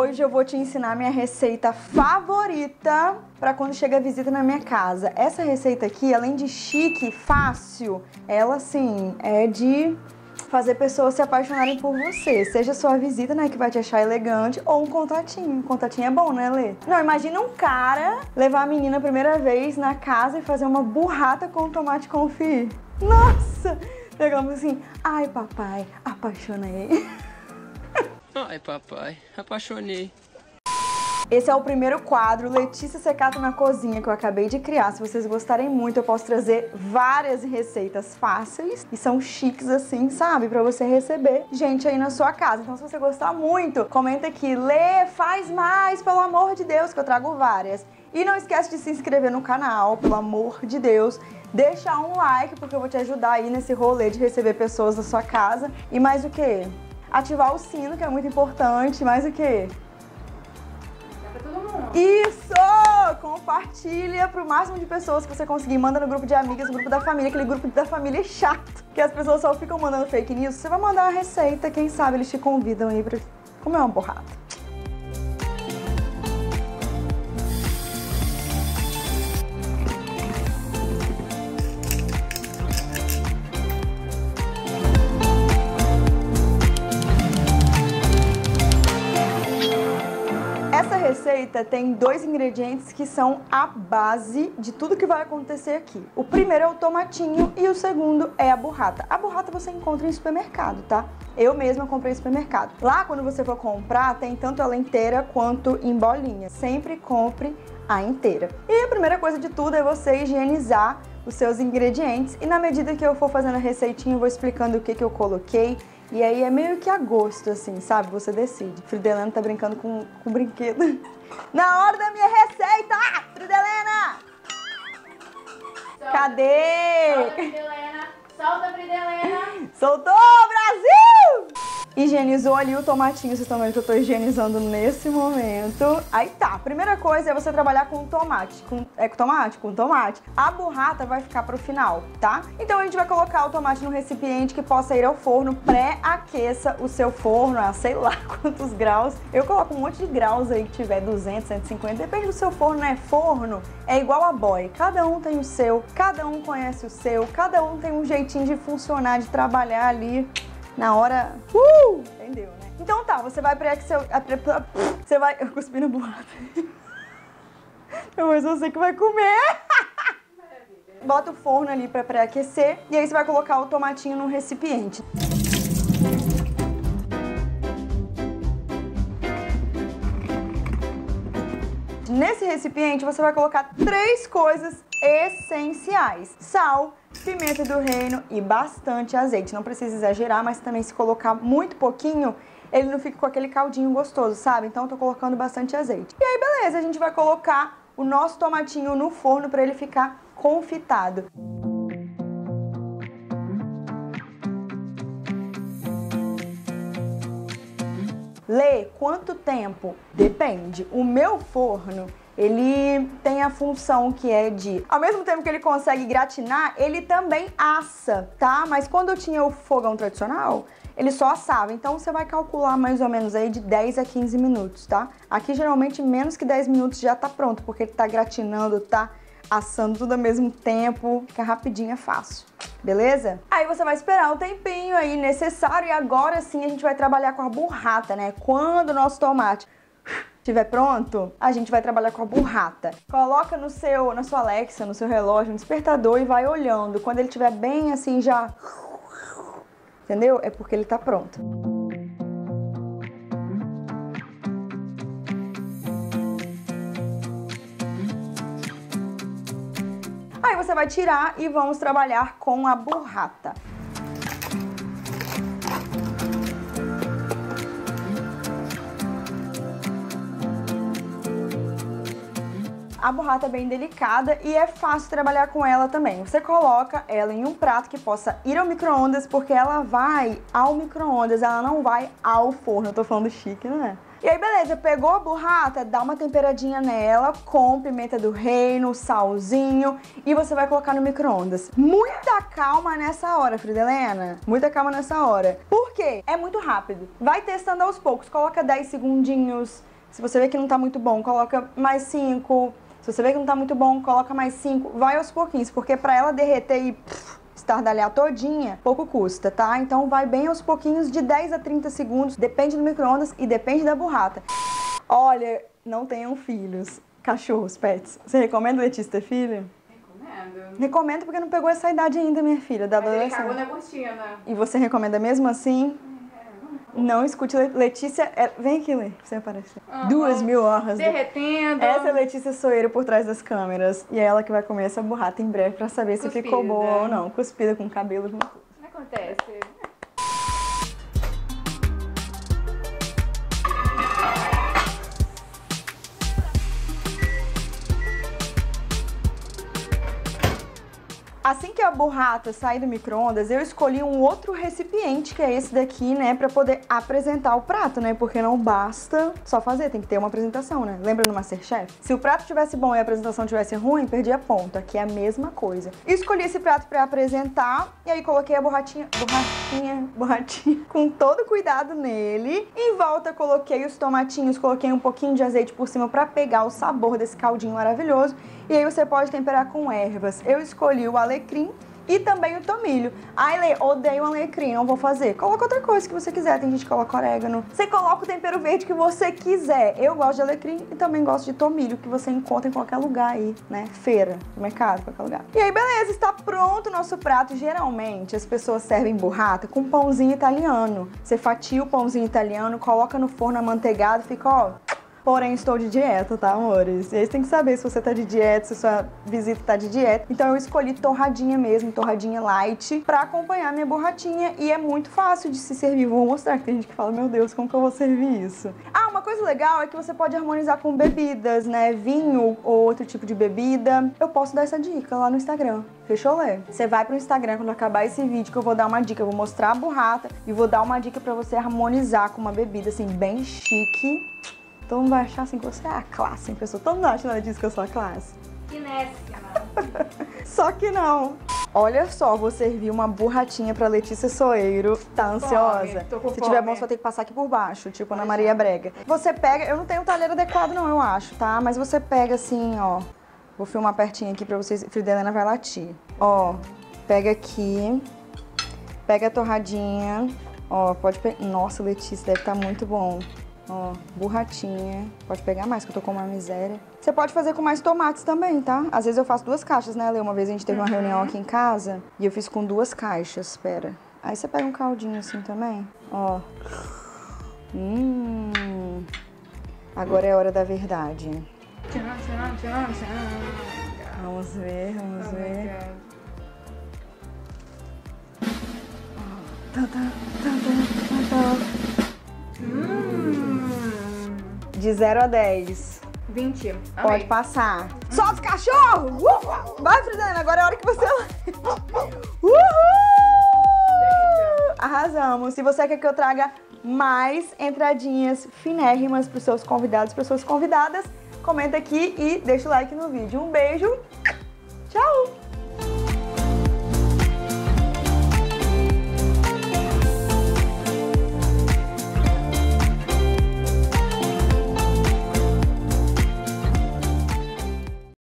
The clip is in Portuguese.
hoje eu vou te ensinar minha receita favorita para quando chega a visita na minha casa. Essa receita aqui, além de chique, fácil, ela assim é de fazer pessoas se apaixonarem por você. Seja sua visita, né, que vai te achar elegante, ou um contatinho. Contatinho é bom, né, Lê? Não, imagina um cara levar a menina a primeira vez na casa e fazer uma burrata com tomate confit. Nossa! Pegamos assim, ai papai, apaixonei. Ai papai, apaixonei. Esse é o primeiro quadro, Letícia Cecato na Cozinha, que eu acabei de criar. Se vocês gostarem muito, eu posso trazer várias receitas fáceis e são chiques assim, sabe? Pra você receber gente aí na sua casa. Então, se você gostar muito, comenta aqui, Lê, faz mais, pelo amor de Deus, que eu trago várias. E não esquece de se inscrever no canal, pelo amor de Deus. Deixa um like, porque eu vou te ajudar aí nesse rolê de receber pessoas na sua casa. E mais o quê? Ativar o sino, que é muito importante. Mais o quê? Isso! Compartilha pro máximo de pessoas que você conseguir. Manda no grupo de amigas, no grupo da família. Aquele grupo da família é chato, que as pessoas só ficam mandando fake news. Você vai mandar a receita, quem sabe eles te convidam aí pra comer uma burrata. Tem dois ingredientes que são a base de tudo que vai acontecer aqui. O primeiro é o tomatinho e o segundo é a burrata. A burrata você encontra em supermercado, tá? Eu mesma comprei em supermercado. Lá, quando você for comprar, tem tanto ela inteira quanto em bolinha. Sempre compre a inteira. E a primeira coisa de tudo é você higienizar os seus ingredientes. E na medida que eu for fazendo a receitinha, eu vou explicando o que que eu coloquei. E aí é meio que a gosto, assim, sabe? Você decide. Frida Helena tá brincando com brinquedo. Na hora da minha receita! Ah, Frida Helena! Solta. Cadê? Solta, Frida Helena! Solta, Frida Helena! Soltou, Brasil! Higienizou ali o tomatinho, vocês estão vendo que eu tô higienizando nesse momento. Aí tá, primeira coisa é você trabalhar com tomate. Com tomate. A burrata vai ficar pro final, tá? Então a gente vai colocar o tomate num recipiente que possa ir ao forno. Pré-aqueça o seu forno a sei lá quantos graus. Eu coloco um monte de graus aí que tiver, 200, 150. Depende do seu forno, né? Forno é igual a boy. Cada um tem o seu, cada um conhece o seu, cada um tem um jeitinho de funcionar, de trabalhar ali. Na hora... Entendeu, né? Então tá, você vai pré-aquecer... Você vai... Eu cuspi na burrata. Mas você que vai comer. Bota o forno ali pra pré-aquecer. E aí você vai colocar o tomatinho num recipiente. Nesse recipiente você vai colocar três coisas essenciais. Sal, pimenta do reino e bastante azeite. Não precisa exagerar, mas também se colocar muito pouquinho, ele não fica com aquele caldinho gostoso, sabe? Então eu tô colocando bastante azeite. E aí, beleza, a gente vai colocar o nosso tomatinho no forno pra ele ficar confitado. Lê, quanto tempo? Depende. O meu forno, ele tem a função que é de... Ao mesmo tempo que ele consegue gratinar, ele também assa, tá? Mas quando eu tinha o fogão tradicional, ele só assava. Então você vai calcular mais ou menos aí de 10 a 15 minutos, tá? Aqui geralmente menos que 10 minutos já tá pronto, porque ele tá gratinando, tá assando tudo ao mesmo tempo. Fica rapidinho, é fácil. Beleza? Aí você vai esperar um tempinho aí necessário e agora sim a gente vai trabalhar com a burrata, né? Quando o nosso tomate estiver pronto, a gente vai trabalhar com a burrata. Coloca no seu, na sua Alexa, no seu relógio, um despertador e vai olhando. Quando ele estiver bem assim já... Entendeu? É porque ele tá pronto. Aí você vai tirar e vamos trabalhar com a burrata. A burrata é bem delicada e é fácil trabalhar com ela também. Você coloca ela em um prato que possa ir ao micro-ondas, porque ela vai ao micro-ondas, ela não vai ao forno. Eu tô falando chique, né? E aí, beleza, pegou a burrata, dá uma temperadinha nela com pimenta do reino, salzinho, e você vai colocar no micro-ondas. Muita calma nessa hora, Frida Helena. Muita calma nessa hora. Por quê? É muito rápido. Vai testando aos poucos. Coloca 10 segundinhos. Se você vê que não tá muito bom, coloca mais 5. Se você vê que não tá muito bom, coloca mais 5. Vai aos pouquinhos, porque pra ela derreter e... estardalhar todinha, pouco custa, tá? Então vai bem aos pouquinhos, de 10 a 30 segundos, depende do micro-ondas e depende da burrata. Olha, não tenham filhos, cachorros, pets. Você recomenda, Letícia, ter filho? Recomendo. Recomendo porque não pegou essa idade ainda, minha filha, da adolescência. Mas ele cagou na cortina, né? E você recomenda mesmo assim? Não escute Letícia... Vem aqui, Lê, pra você aparecer. Uhum. 2000 horas. Derretendo. Essa é Letícia Soeiro por trás das câmeras. E é ela que vai comer essa burrata em breve pra saber cuspida. Se ficou boa ou não. Cuspida com cabelo. Não acontece. Assim que a burrata sair do micro-ondas, eu escolhi um outro recipiente, que é esse daqui, né, pra poder apresentar o prato, né, porque não basta só fazer, tem que ter uma apresentação, né, lembra no Masterchef? Se o prato tivesse bom e a apresentação tivesse ruim, perdi a ponta, aqui é a mesma coisa. Escolhi esse prato pra apresentar, e aí coloquei a burratinha, com todo cuidado nele. Em volta coloquei os tomatinhos, coloquei um pouquinho de azeite por cima pra pegar o sabor desse caldinho maravilhoso, e aí você pode temperar com ervas. Eu escolhi o alecrim e também o tomilho. Ai, Lê, odeio alecrim, não vou fazer. Coloca outra coisa que você quiser, tem gente que coloca orégano. Você coloca o tempero verde que você quiser. Eu gosto de alecrim e também gosto de tomilho, que você encontra em qualquer lugar aí, né? Feira, mercado, qualquer lugar. E aí, beleza, está pronto o nosso prato. Geralmente, as pessoas servem burrata com pãozinho italiano. Você fatia o pãozinho italiano, coloca no forno amanteigado, fica, ó... Porém, estou de dieta, tá, amores? E aí você tem que saber se você tá de dieta, se sua visita tá de dieta. Então eu escolhi torradinha mesmo, torradinha light, pra acompanhar minha burratinha. E é muito fácil de se servir. Vou mostrar que tem gente que fala, meu Deus, como que eu vou servir isso? Ah, uma coisa legal é que você pode harmonizar com bebidas, né? Vinho ou outro tipo de bebida. Eu posso dar essa dica lá no Instagram. Fechou, Lê? Você vai pro Instagram quando acabar esse vídeo que eu vou dar uma dica. Eu vou mostrar a burrata e vou dar uma dica pra você harmonizar com uma bebida, assim, bem chique. Todo mundo vai achar assim que você é a classe, hein, pessoal? Todo mundo acha que ela diz que eu sou a classe. Que nessa. Só que não. Olha só, vou servir uma burratinha pra Letícia Soeiro. Tá ansiosa? Se tiver bom, você vai ter que passar aqui por baixo, tipo Ana Maria Brega. Você pega... Eu não tenho o talher adequado não, eu acho, tá? Mas você pega assim, ó. Vou filmar pertinho aqui pra vocês. Frida Helena vai latir. Ó, pega aqui. Pega a torradinha. Ó, pode pegar... Nossa, Letícia, deve estar muito bom. Ó, burratinha. Pode pegar mais, que eu tô com uma miséria. Você pode fazer com mais tomates também, tá? Às vezes eu faço 2 caixas, né, Lê? Uma vez a gente teve uma reunião aqui em casa e eu fiz com 2 caixas, pera. Aí você pega um caldinho assim também, ó. Agora é a hora da verdade. Vamos ver, vamos ver. De 0 a 10. 20. Amei. Pode passar. Solta o cachorro! Vai, Frida Helena, agora é a hora que você... Arrasamos. Se você quer que eu traga mais entradinhas finérrimas para os seus convidados, para as suas convidadas, comenta aqui e deixa o like no vídeo. Um beijo. Tchau!